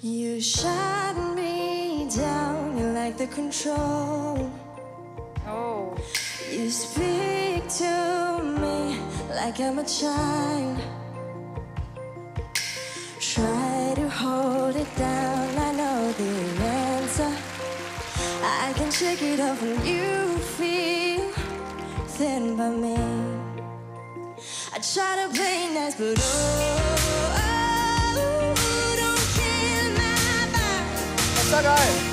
You shut me down, you like the control. Oh. You speak to me like I'm a child. Try to hold it down, I know the answer. I can shake it off when you feel thin by me. I try to play nice, but oh, oh, oh, don't kill my vibe. That's so good.